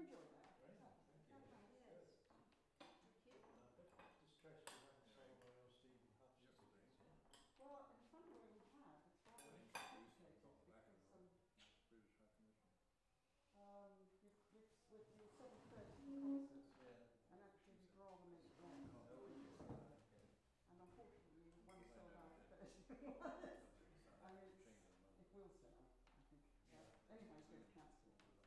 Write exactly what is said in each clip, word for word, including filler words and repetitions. enjoy that. Right. Yeah. Thank you. Yes. Thank you. Uh, just in case we haven't seen what else Stephen Hutchins is. Well, in some way we have. It's rather well, complicated because um, um, with, with, with the seven thirty concert, yeah. And actually we'd rather make it long. And unfortunately, one sold out at thirty-one. I mean, it will sell out, I think. Yeah. Anyway, it's going to cancel. I mean,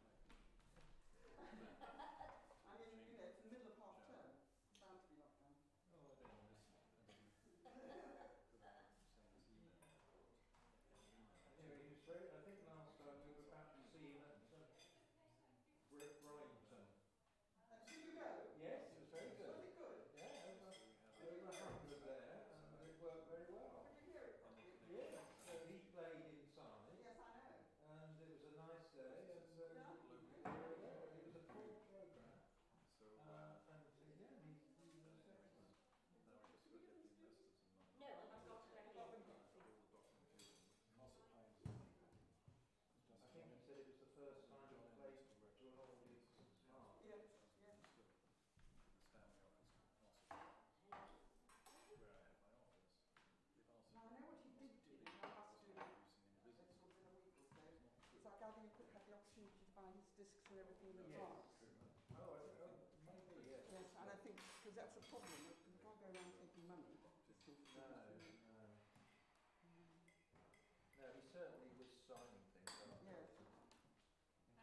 you know, it's the middle of half term. It's bound to be locked down. Oh, I don't know this. Anyway, you spoke, I think last time we were about to see him at Brighton. And so you go? Yes, it was very good. Was it good? Yeah, we were happy there and it worked very well. Did you hear it properly? Yeah, so he played inside. Yes, I know. And it was a nice day and so yeah. Yeah, it was a full programme. So, uh, and yeah, he, he was excellent. No, I just look at the investors in London. No, I've got to read all the documentation. I think you said it was the first time I played to an audience since March. Yes, yes. Where I had my office. Now I know what you did do in the last two weeks, or so. It's like I think you could have the opportunity to buy his discs and everything in advance. Oh, I maybe, yes. Yes, and I think, because that's a problem, you can't go around taking money. No, no. No, he certainly was signing things. Yes.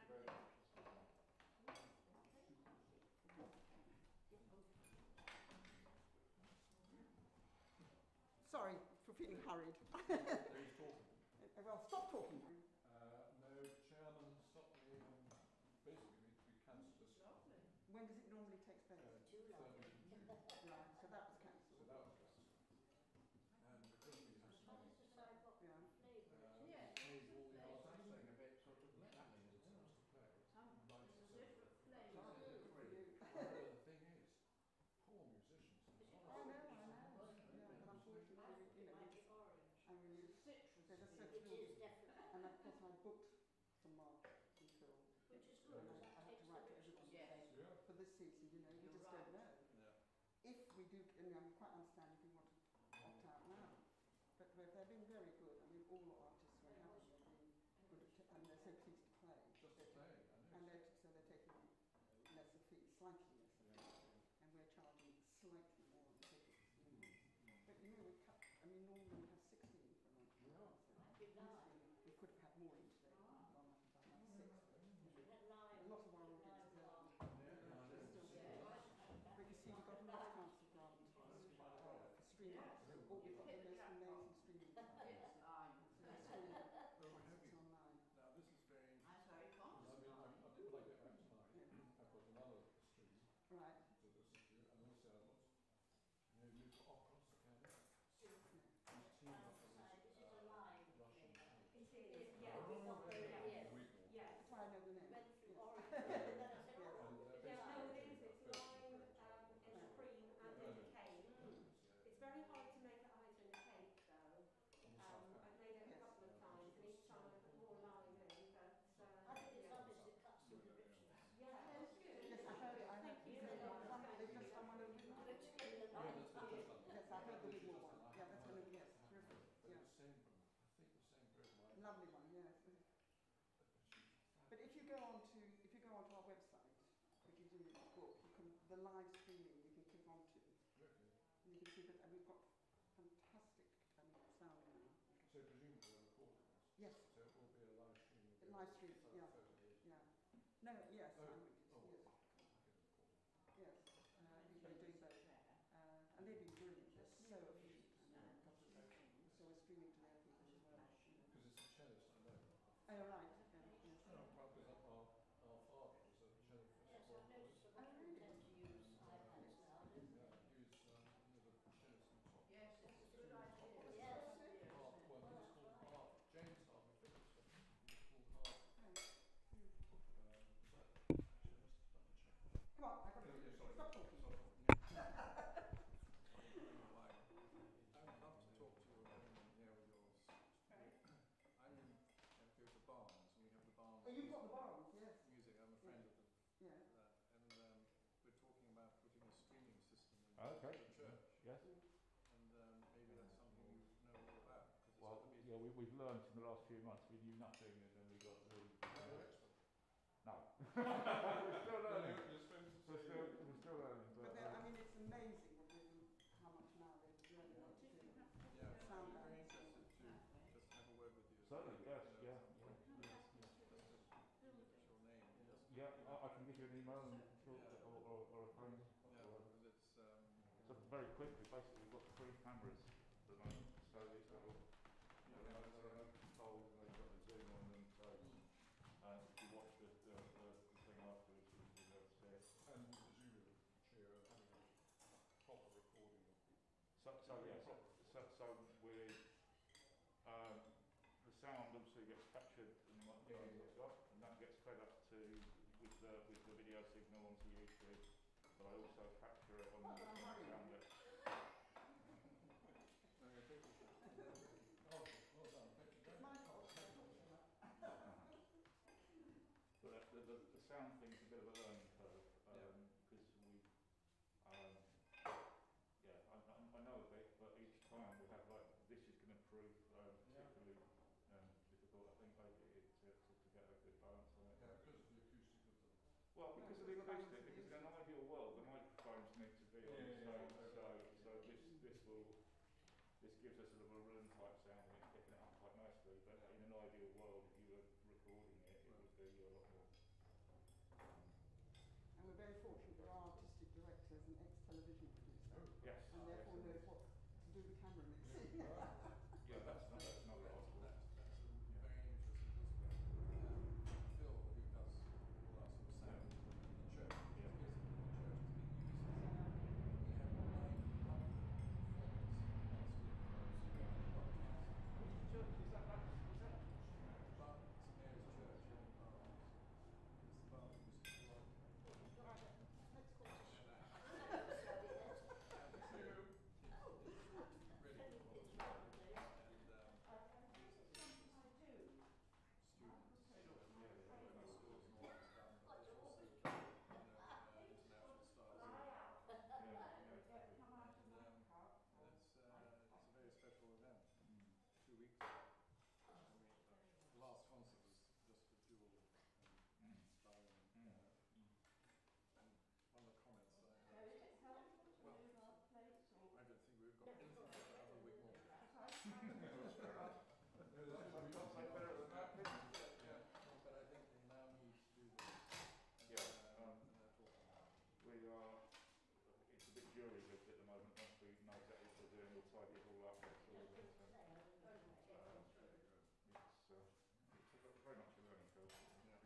Thank you very much. Sorry for feeling hurried. Well, stop talking. Uh, no, Chairman, stop me. Basically, we cancelled this. When does it normally take place? Uh, July. Right, so that was cancelled. So that was cancelled. And the thing is, it's not something a bit sort of Latin, it's not to play. It's a different flavour. The thing is, poor musicians. I know, I know. Citrus. And of course, I booked from March until. Which is good. I have to write to everybody for this season, you know, you just don't know. If we do, and I'm quite understanding if you want to. Opt out now, but they've been very good. I mean, all artists were out and they're so pleased to play. Just they're play and they're so they're taking lesser fees, slightly lesser fees, and we're charging slightly more on tickets. Mm -hmm. But you know, we cut. I mean, normally we have sixteen for a month. Yeah. So we could have had more each day. Ah. One month about like six. A lot of our audiences are still there. But you see, we've got a nice council garden for streaming. Or we've got the most amazing streaming platforms. So that's all. It's online. Now, this is very interesting. I'm sorry, I mean, I did like it last night. I've got another stream. Right. And also, I've got no new operas, can I? This is a live thing. It is, yeah. Yeah. That's why I know the name. There's no things, it's lime and cream and in the cake. It's very hard to make it lighter in the cake, though. Um, I've made it a couple of times, and each time I put more lime in, but... Uh, I think it's obvious it cuts through the richness. Yeah, it's good. Yes, I heard it. I heard it. They've just someone who didn't like it. Yes, I heard the little one. Yeah, that's going to be, yes, terrific. Yeah. I think the same bread wine. Lovely one, yes. But if you go on to, if you go onto our website, which is in the book, you can, the live streaming you can click onto. And you can see that, and we've got fantastic I mean, sound now. So presumably we're recording this? Yes. So it will be a live stream? A live stream, yeah. Yeah. No, yes. Oh, um, oh, yes. Yes, uh, we've been doing that. Uh, and they've been brilliant. They're so efficient. So we're streaming to their people as well. Because it's a cellist, I know. Oh, right. Yeah, yes. Oh, well, because our, our father was a cellist. Yes, I've noticed that we really tend to use iPads now. Yeah, use um, the cellist on top. Yes, it's a good idea. Yes. Well, it was called Harvey. James Harvey. It was called Harvey. learned in the last few months. We knew nothing, and then we got the... Uh, no. We're still learning. We're still, we're still learning. But, but then, I mean, it's amazing how much knowledge you learn about it. Yeah, I'm very interested to just have a word with you. Certainly, yes, yeah. Yeah, I, I can give you an email and, yeah. or, or, or a phone. Yeah, or, it's, um, so very quickly, basically, we've got three cameras at the moment. So these little, you know, they're old and they've got the zoom on them. So uh, if you watch the, the, the, the thing afterwards, you'll be able to see it. And presumably, cheer up having a proper recording of it. So, so yeah, so, so, so we're. Um, The sound obviously gets captured in the microphone yeah, yeah, yeah. and that gets fed up to with the with the video signal onto YouTube. But I also capture it on oh, the sound. It. Oh, well done. Thank you. It's my fault. But the, the, the sound thing's a bit of a learning curve because um, we, um, yeah, I, I know a bit, but each time we have like this is going to prove um, particularly. Yeah. Um, difficult, I think, like, it, to, to get a good balance on it. Yeah, because of the acoustic of them. Well, because yeah, of the acoustic, because in an ideal world, the microphones need to be on, yeah, so, yeah, so, yeah. so this, this will, this gives us a little room type sound, and it's picking it up quite nicely, but yeah. in an ideal world, if you were recording it, it right. would be a lot more. And we're very fortunate, there are artistic directors and ex-television producers, oh, yes. and therefore yes, knows what to do with camera mixing. Yeah, yeah, that's not, that's not right. possible. So much more in the studio.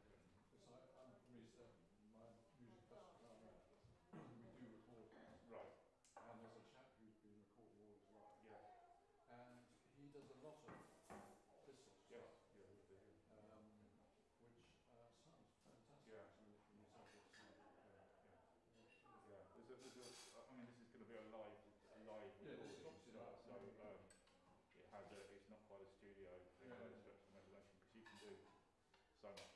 But well, I'm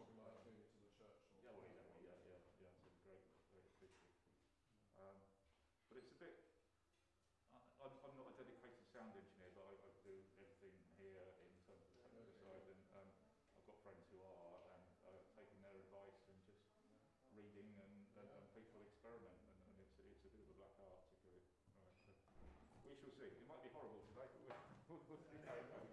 talking about doing it to the church. Or yeah, well, exactly, yeah, yeah, yeah, yeah. It's a great, great feature. Um, but it's a bit. I, I'm, I'm not a dedicated sound engineer, but I, I do everything here in terms of the technical okay. side, and um, I've got friends who are, and I've taken their advice and just reading and, and, and people experiment, and, and it's, it's a bit of a black art to do it. Right, so we shall see. It might be horrible today, but we'll, we'll see how it goes.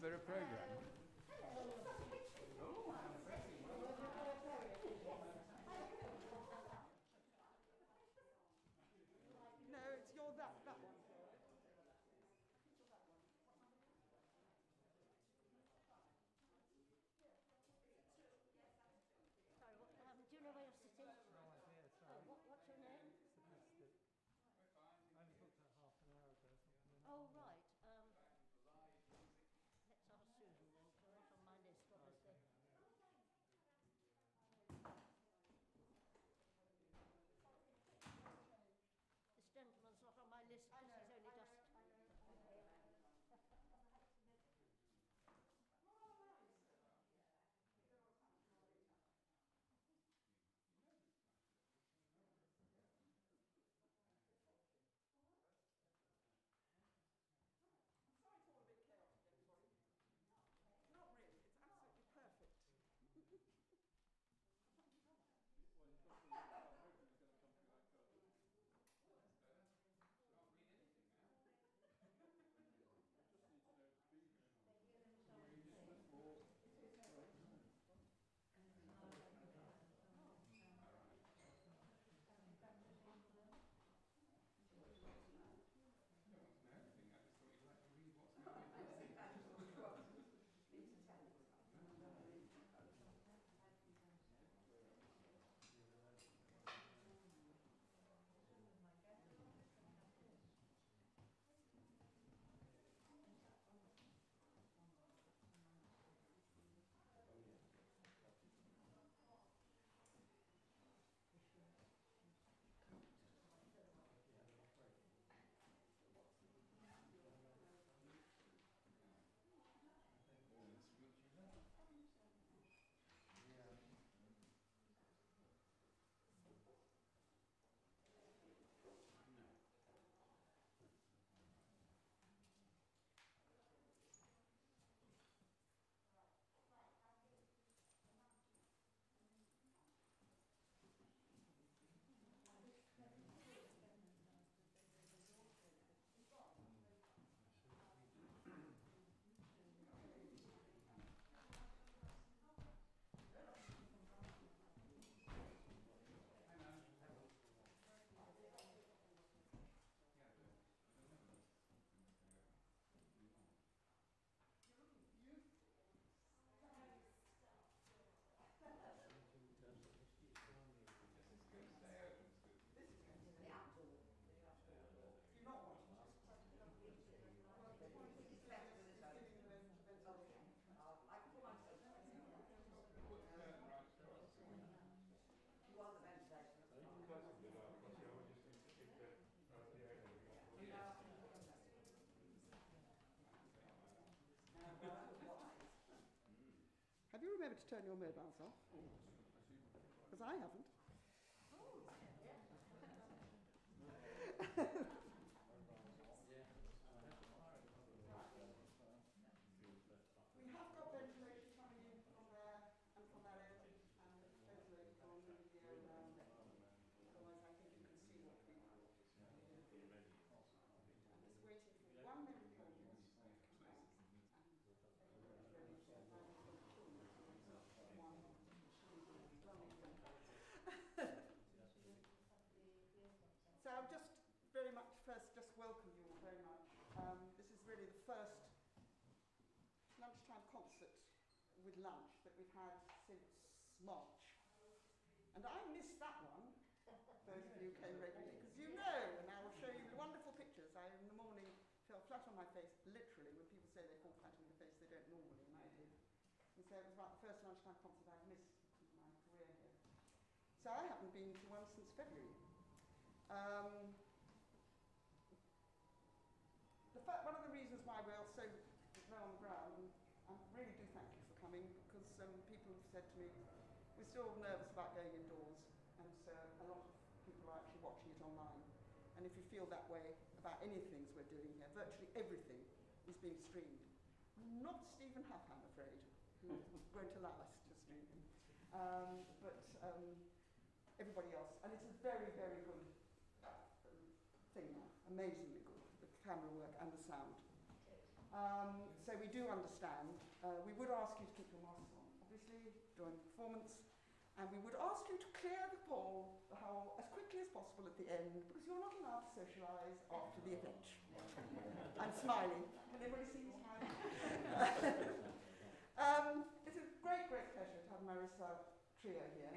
for the program. No, it's your that, that one. Sorry, what, um, do you know where you're sitting? No idea, sorry. Oh, what, what's your name? I only booked that half an hour ago. Oh, right. Um, let's have a Susan then, because we're not on my list, obviously. This gentleman's not on my list because he's only just... Have you remembered to turn your mobiles off? Because I haven't. We have got ventilation coming in from there and from that end, and it's ventilated on the air around there. Otherwise, I think you can see what we have. I'm just waiting for one minute for you. So I'll just very much first just welcome you all very much. Um, this is really the first lunchtime concert with lunch that we've had since March. And I missed that one, those of you who came regularly, because you know, and I will show you wonderful pictures. I, in the morning, fell flat on my face, literally, when people say they fall flat on their face, they don't normally, and I did. And so it was about the first lunchtime concert I've missed in my career here. So I haven't been to one since February. Um, the fact, one of the reasons why we're so low on the ground, and I really do thank you for coming, because um, people have said to me, we're still nervous about going indoors, and so a lot of people are actually watching it online. And if you feel that way about any things we're doing here, virtually everything is being streamed. Not Stephen Happ, I'm afraid, who won't allow us to stream him. Um, but um, everybody else, and it's a very, very good thing now, amazingly good, the camera work and the sound. Uh, Um, so we do understand. Uh, we would ask you to keep your masks on, obviously, during the performance. And we would ask you to clear the hall, the hall as quickly as possible at the end, because you're not allowed to socialise after the event. I'm smiling. Can everybody see me smiling? um, it's a great, great pleasure to have Marsyas Trio here.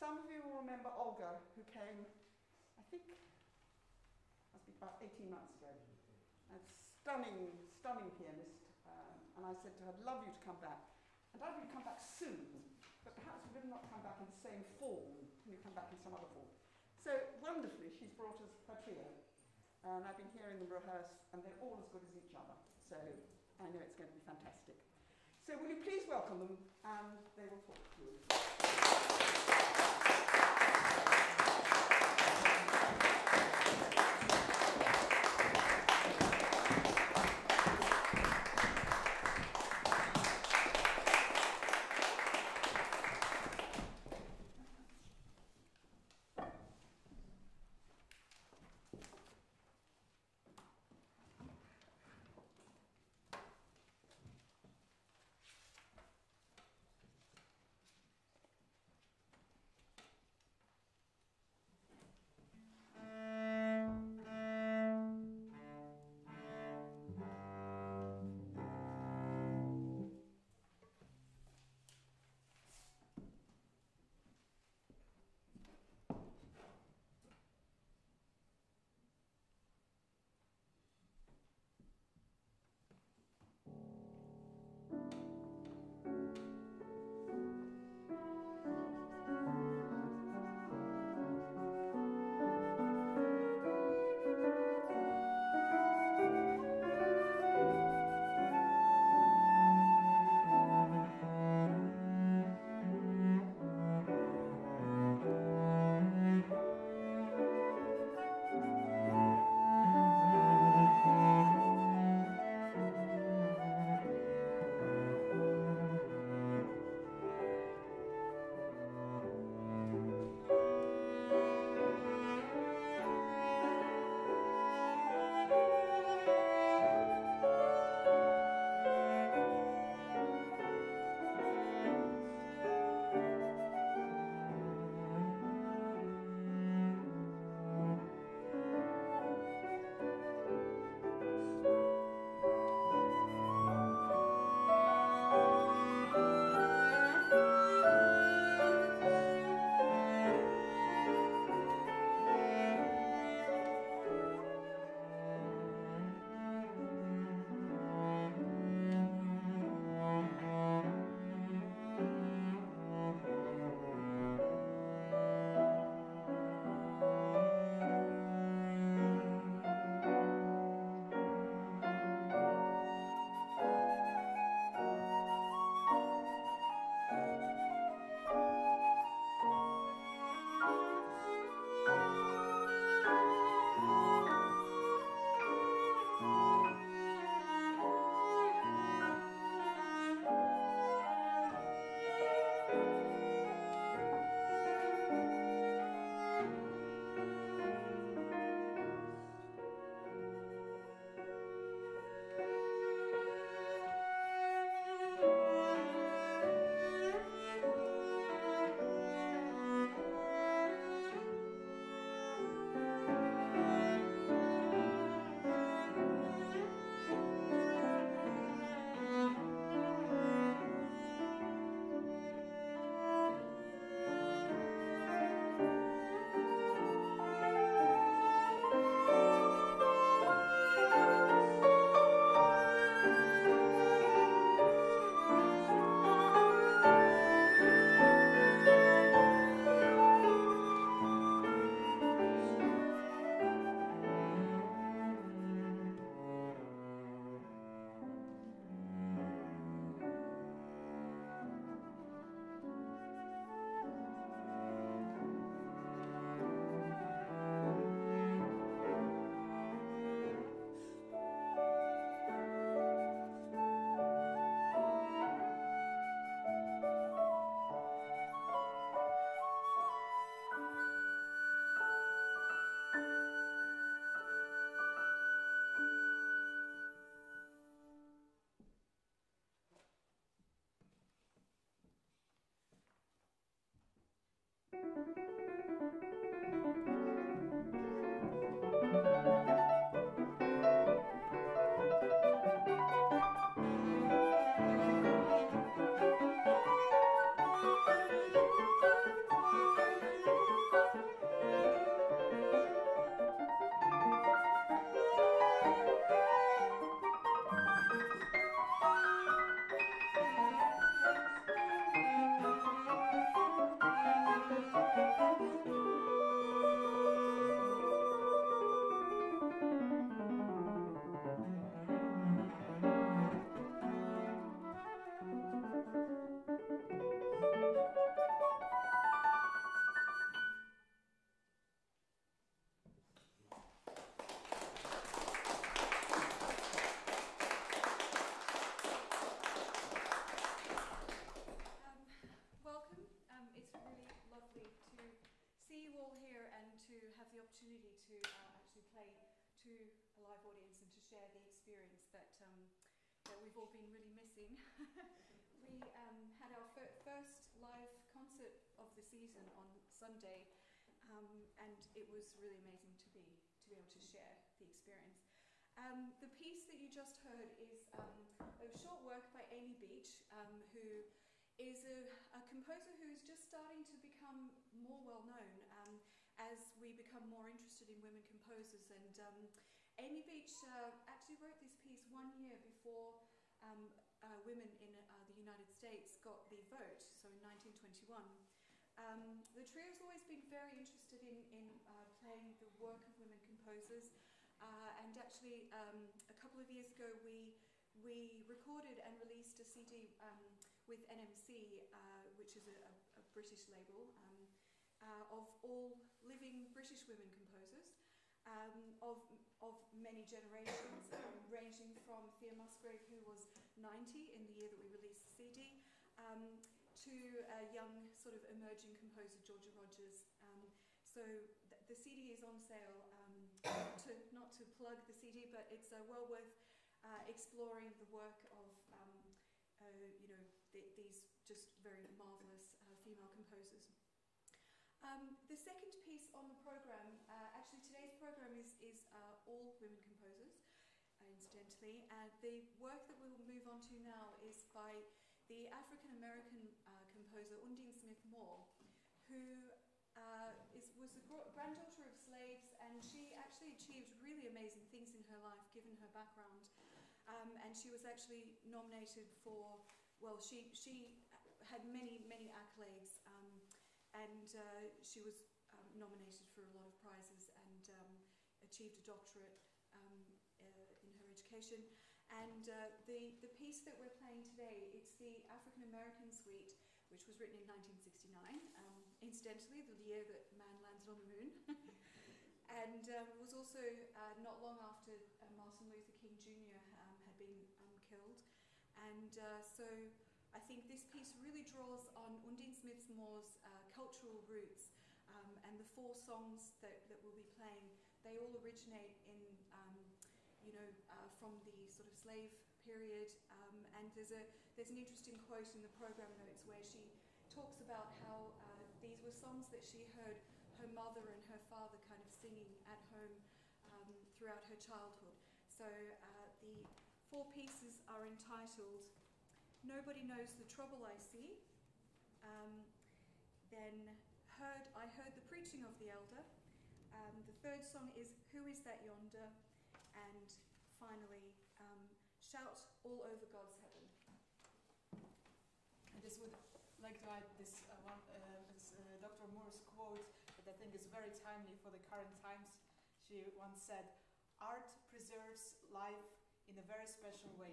Some of you will remember Olga, who came, I think, must be about eighteen months ago. A stunning, stunning pianist. Um, and I said to her, I'd love you to come back. And I'd really come back soon, but perhaps we would not come back in the same form. Can you come back in some other form? So wonderfully, she's brought us her trio, and I've been hearing them rehearse, and they're all as good as each other. So I know it's going to be fantastic. So will you please welcome them, and they will talk to you. Sunday, um, and it was really amazing to be to be able to share the experience. Um, the piece that you just heard is um, a short work by Amy Beach, um, who is a, a composer who is just starting to become more well known um, as we become more interested in women composers. And um, Amy Beach uh, actually wrote this piece one year before um, uh, women in uh, the United States got the vote, so in nineteen twenty-one. Um, the trio has always been very interested in, in uh, playing the work of women composers, uh, and actually um, a couple of years ago we, we recorded and released a C D um, with N M C, uh, which is a, a, a British label, um, uh, of all living British women composers um, of, of many generations, um, ranging from Thea Musgrave, who was ninety in the year that we released the C D, um, to a young sort of emerging composer, Georgia Rogers. Um, so th the C D is on sale, um, not, to, not to plug the C D, but it's uh, well worth uh, exploring the work of, um, uh, you know, th these just very marvellous uh, female composers. Um, the second piece on the programme, uh, actually today's programme is, is uh, all women composers, uh, incidentally, and the work that we will move on to now is by the African-American uh, composer Undine Smith Moore, who uh, is, was the granddaughter of slaves, and she actually achieved really amazing things in her life given her background, um, and she was actually nominated for, well, she, she had many, many accolades, um, and uh, she was um, nominated for a lot of prizes and um, achieved a doctorate um, uh, in her education. And uh, the, the piece that we're playing today, it's the African-American Suite, which was written in nineteen sixty-nine, um, incidentally the year that man landed on the moon, and um, was also uh, not long after uh, Martin Luther King Junior Um, had been um, killed. And uh, so I think this piece really draws on Undine Smith Moore's uh, cultural roots, um, and the four songs that, that we'll be playing, they all originate in um, you know, uh, from the sort of slave period, um, and there's a there's an interesting quote in the program notes where she talks about how uh, these were songs that she heard her mother and her father kind of singing at home um, throughout her childhood. So uh, the four pieces are entitled "Nobody Knows the Trouble I See," um, then heard I heard the preaching of the elder. Um, the third song is "Who Is That Yonder?" And finally, um, "Shout All Over God's Heaven." I just would like to add this, uh, one, uh, this uh, Doctor Moore's quote that I think is very timely for the current times. She once said, "Art preserves life in a very special way.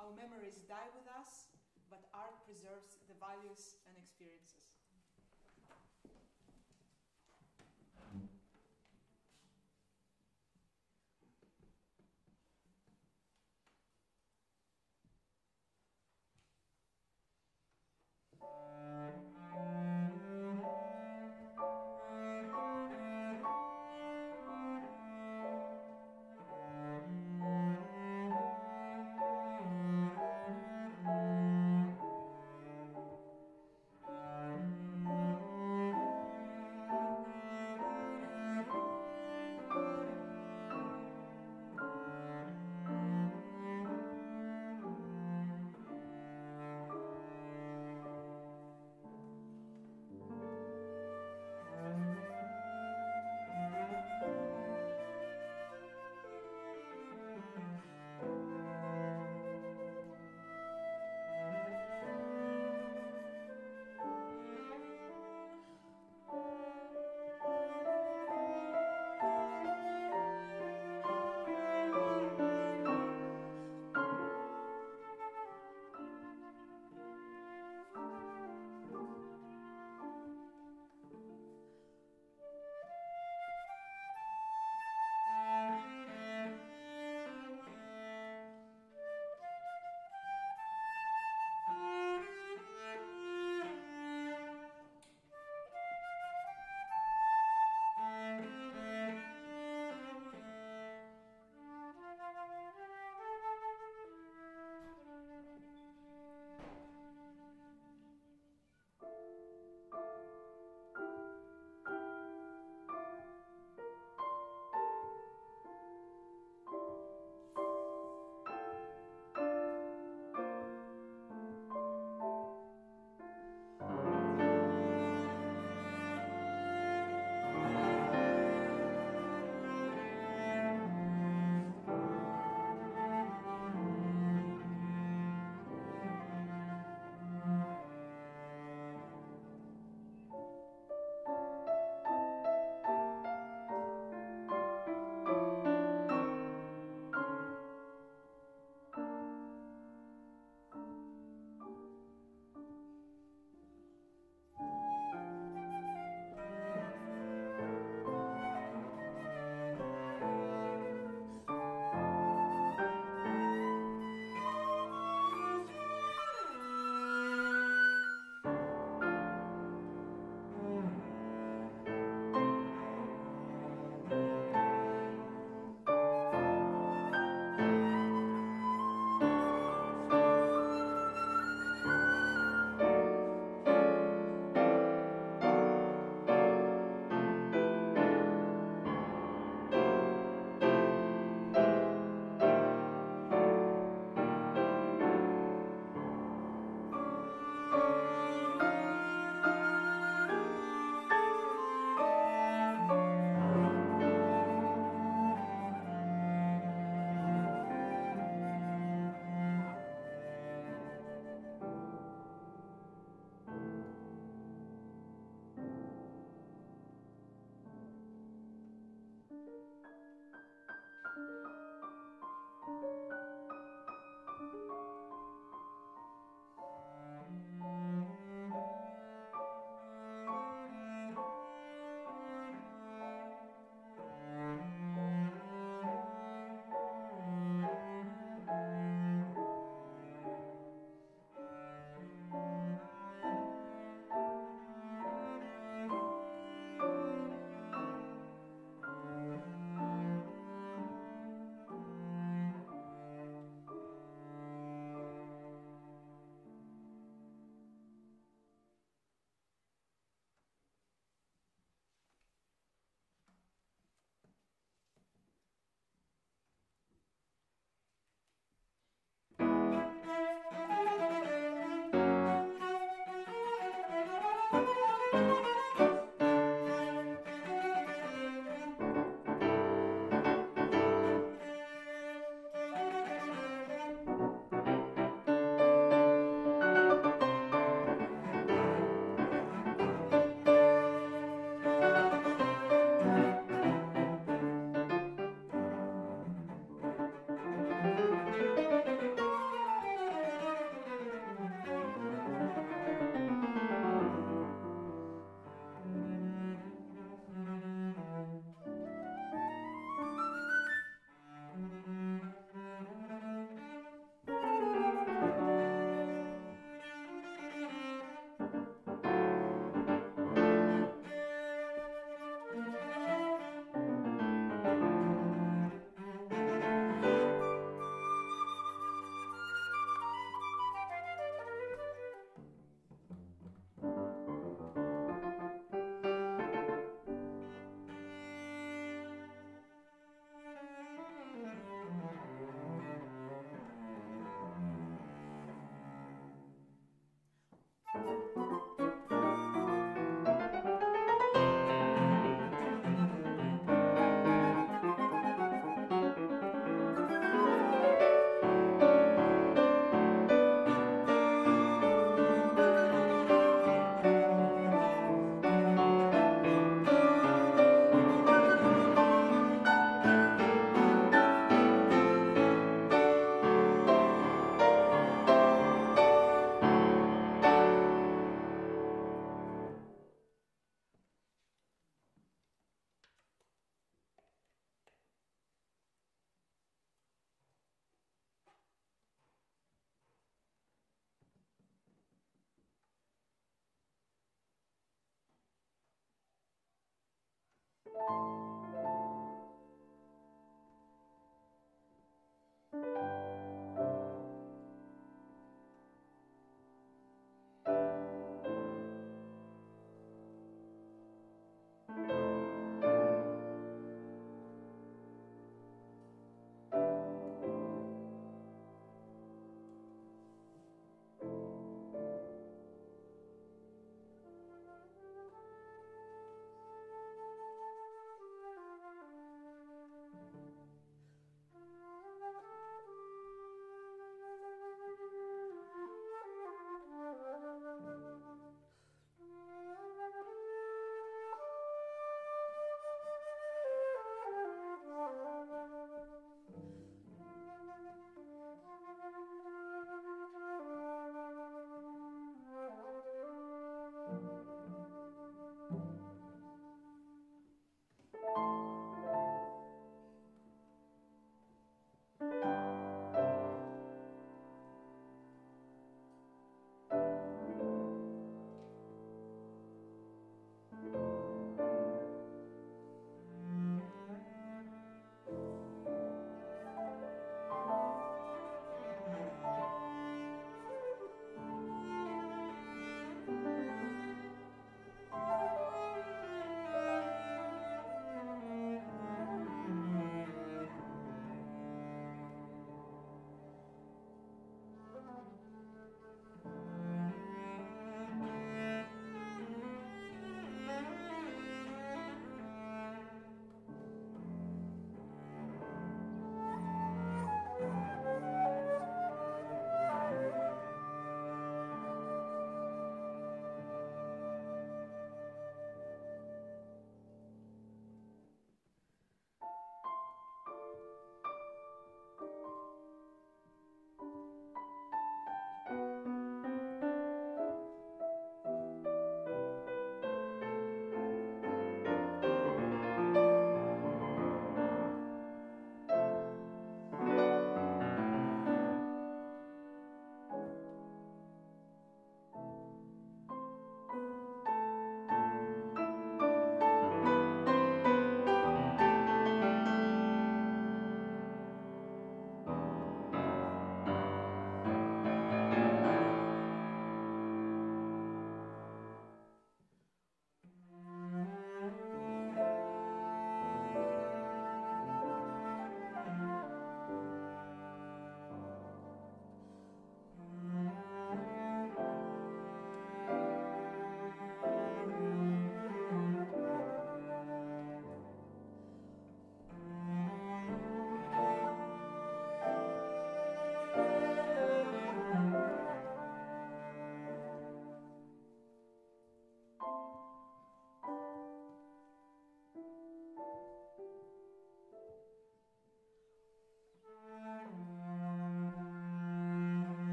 Our memories die with us, but art preserves the values and experiences."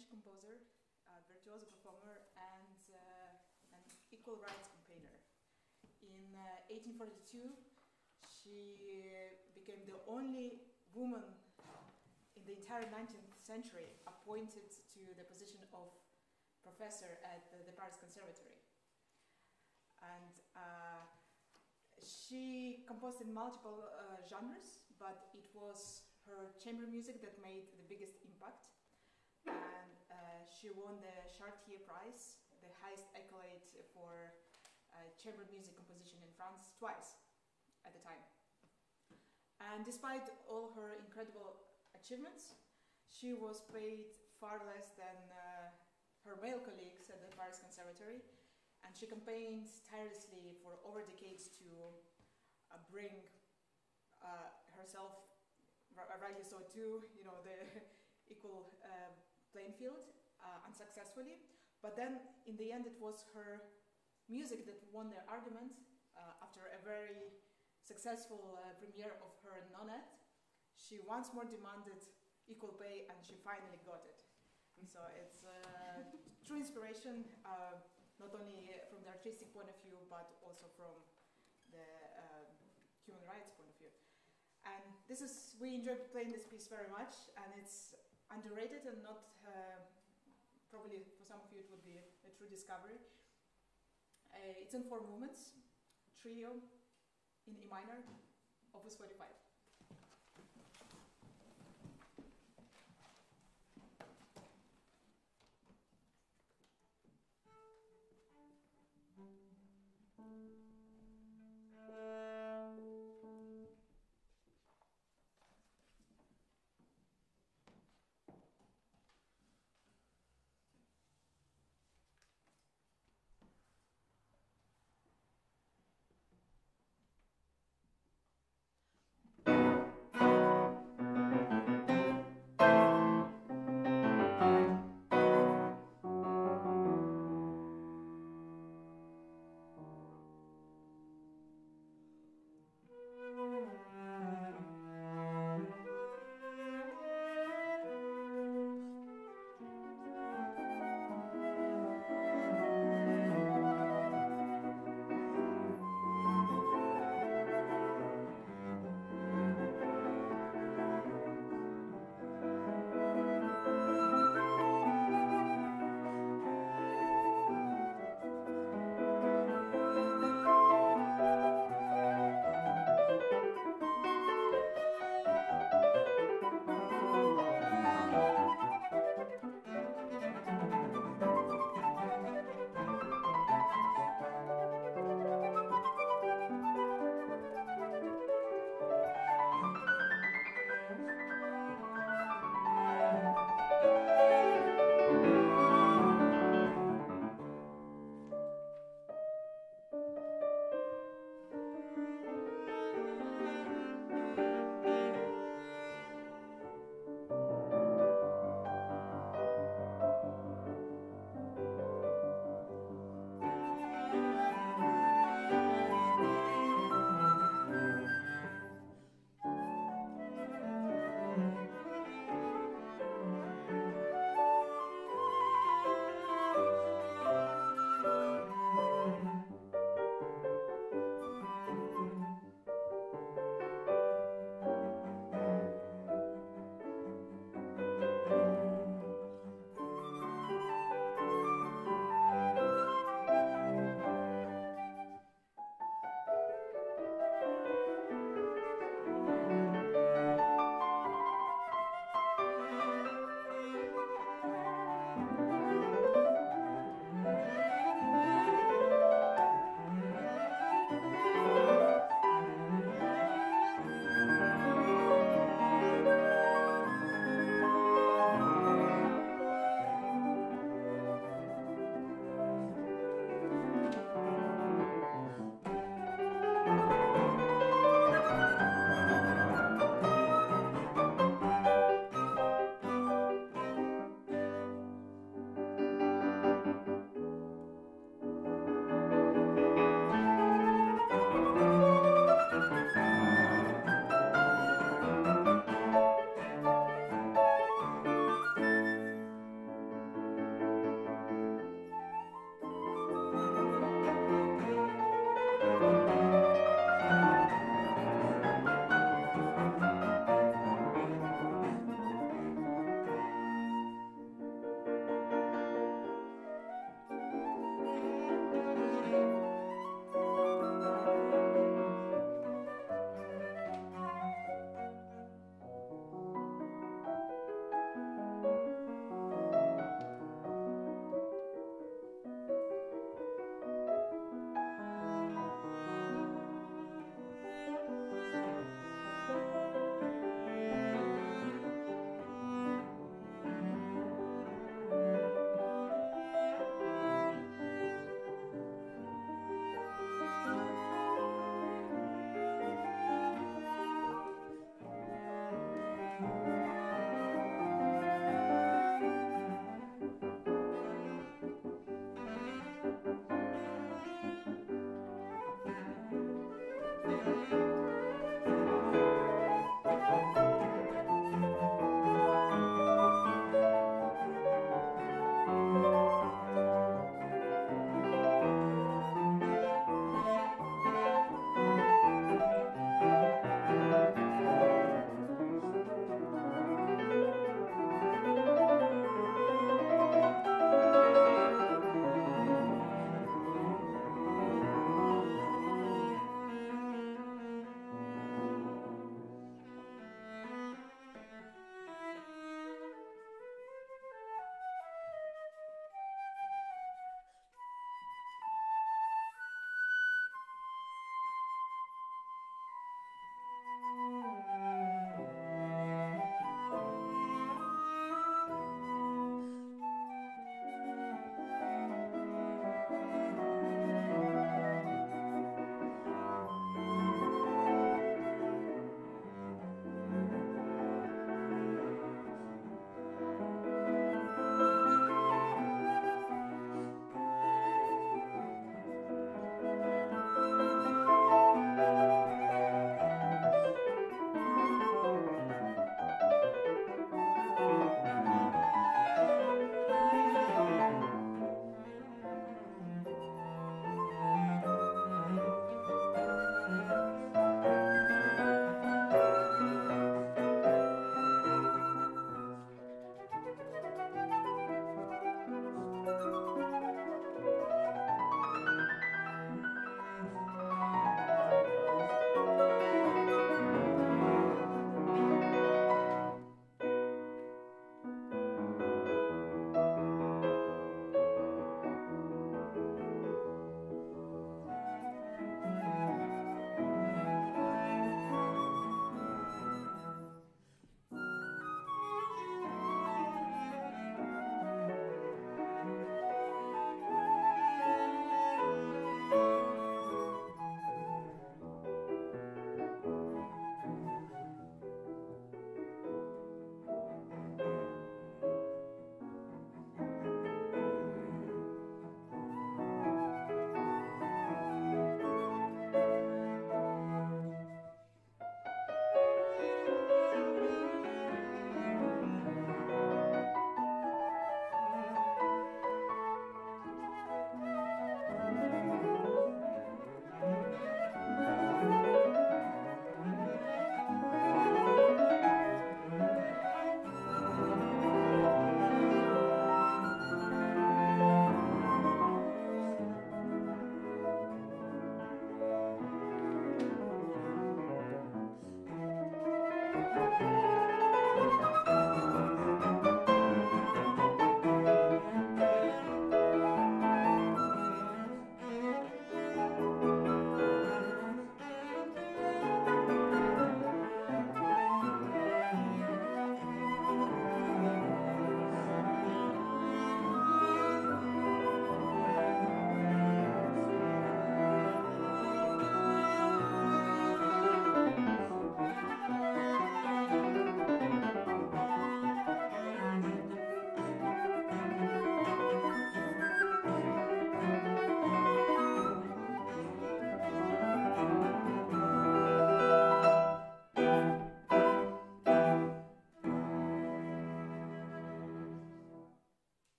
French composer, a virtuoso performer, and uh, an equal rights campaigner. In uh, eighteen forty-two, she became the only woman in the entire nineteenth century appointed to the position of professor at the, the Paris Conservatory. And uh, she composed in multiple uh, genres, but it was her chamber music that made the biggest impact. And uh, she won the Chartier Prize, the highest accolade for uh, chamber music composition in France, twice at the time. And despite all her incredible achievements, she was paid far less than uh, her male colleagues at the Paris Conservatory, and she campaigned tirelessly for over decades to uh, bring uh, herself, rightly so too, you know, the equal uh, playing field, uh, unsuccessfully. But then, in the end, it was her music that won the argument uh, after a very successful uh, premiere of her Nonette. She once more demanded equal pay, and she finally got it. And so it's uh, true inspiration, uh, not only from the artistic point of view, but also from the uh, human rights point of view. And this is, we enjoyed playing this piece very much, and it's underrated and not, uh, probably for some of you it would be a true discovery. Uh, it's in four movements, trio in E minor, opus forty-five.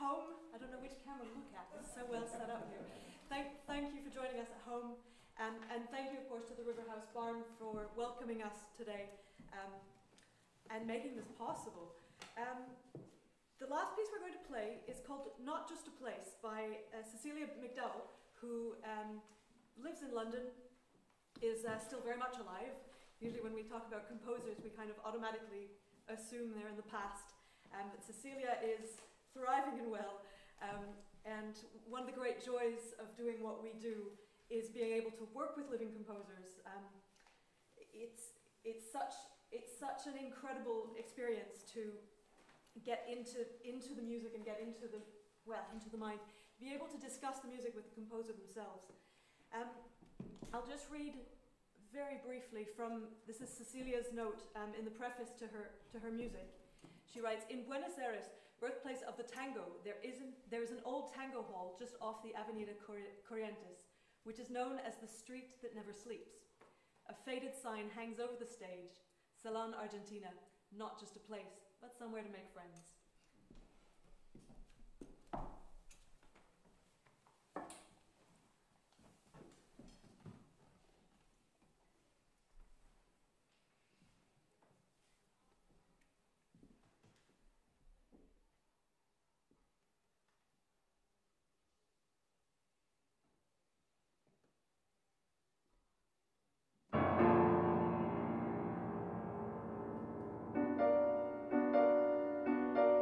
home, I don't know which camera to look at, it's so well set up here. Thank, thank you for joining us at home, um, and thank you, of course, to the Riverhouse Barn for welcoming us today um, and making this possible. Um, the last piece we're going to play is called Not Just a Place by uh, Cecilia McDowell, who um, lives in London, is uh, still very much alive. Usually when we talk about composers, we kind of automatically assume they're in the past. Um, but Cecilia is thriving and well, um, and one of the great joys of doing what we do is being able to work with living composers. Um, it's, it's, such, it's such an incredible experience to get into, into the music and get into the, well, into the mind, be able to discuss the music with the composer themselves. Um, I'll just read very briefly from, this is Cecilia's note um, in the preface to her, to her music. She writes, in Buenos Aires, birthplace of the tango, there is an, there is an old tango hall just off the Avenida Corrientes, which is known as the street that never sleeps. A faded sign hangs over the stage, Salon Argentina, not just a place, but somewhere to make friends. Thank you.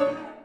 Bye.